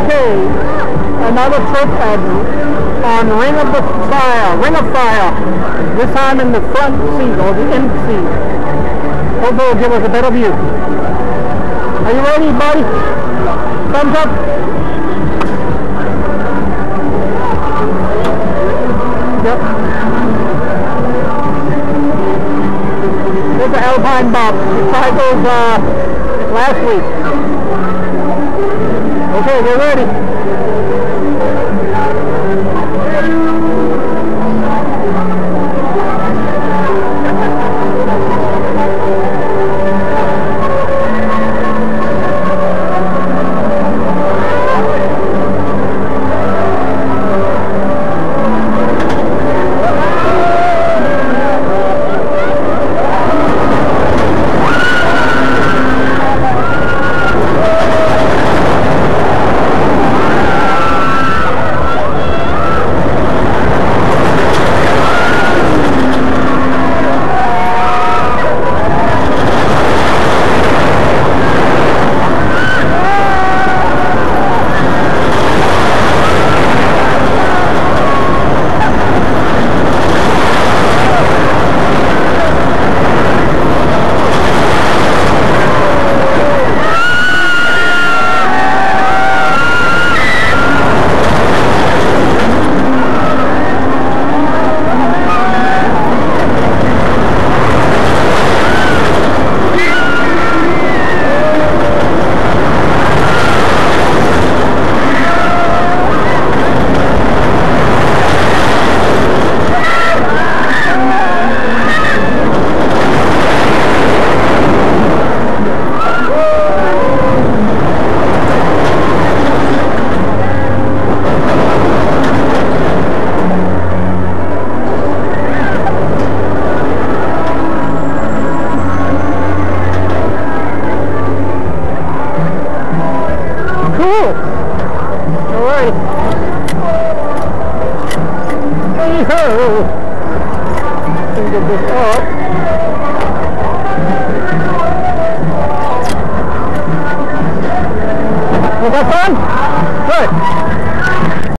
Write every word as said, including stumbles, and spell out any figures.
today another trip on Ring of the Fire, Ring of Fire, this time in the front seat or the end seat. Hopefully it'll give us a better view. Are you ready, buddy? Thumbs up. Yep. There's the Alpine Bob. We tried those uh, last week. Okay, we're ready. Hey ho! Let me get this up.